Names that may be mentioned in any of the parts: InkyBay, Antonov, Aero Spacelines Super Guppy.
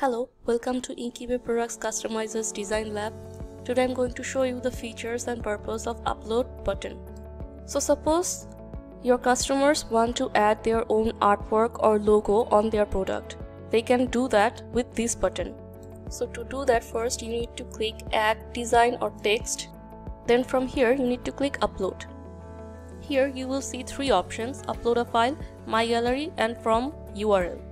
Hello, welcome to InkyBay Products Customizers Design Lab. Today I'm going to show you the features and purpose of upload button. So suppose your customers want to add their own artwork or logo on their product. They can do that with this button. So to do that, first you need to click add design or text. Then from here you need to click upload. Here you will see three options: upload a file, my gallery, and from URL.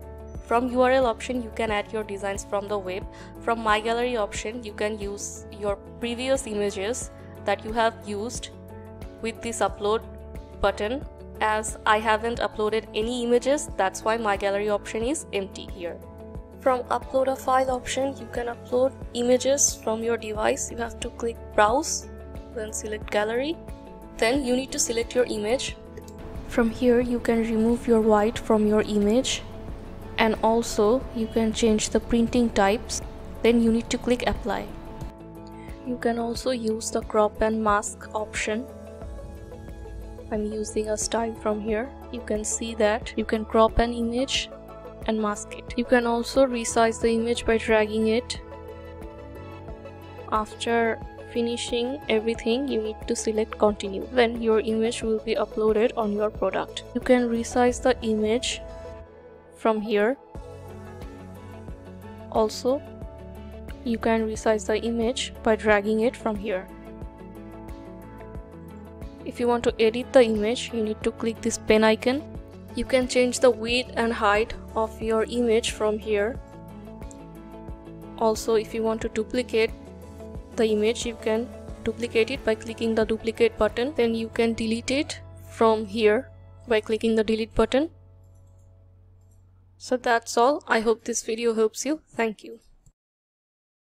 From URL option you can add your designs from the web. From my gallery option you can use your previous images that you have used with this upload button. As I haven't uploaded any images, that's why my gallery option is empty here. From upload a file option you can upload images from your device. You have to click browse, then select gallery. Then you need to select your image. From here you can remove your white from your image. And also you can change the printing types. Then you need to click apply. You can also use the crop and mask option. I'm using a style from here. You can see that you can crop an image and mask it. You can also resize the image by dragging it. After finishing everything, you need to select continue. Then your image will be uploaded on your product. You can resize the image from here. Also, you can resize the image by dragging it from here. If you want to edit the image, you need to click this pen icon. You can change the width and height of your image from here. Also, if you want to duplicate the image, you can duplicate it by clicking the duplicate button. Then you can delete it from here by clicking the delete button. So that's all. I hope this video helps you. Thank you.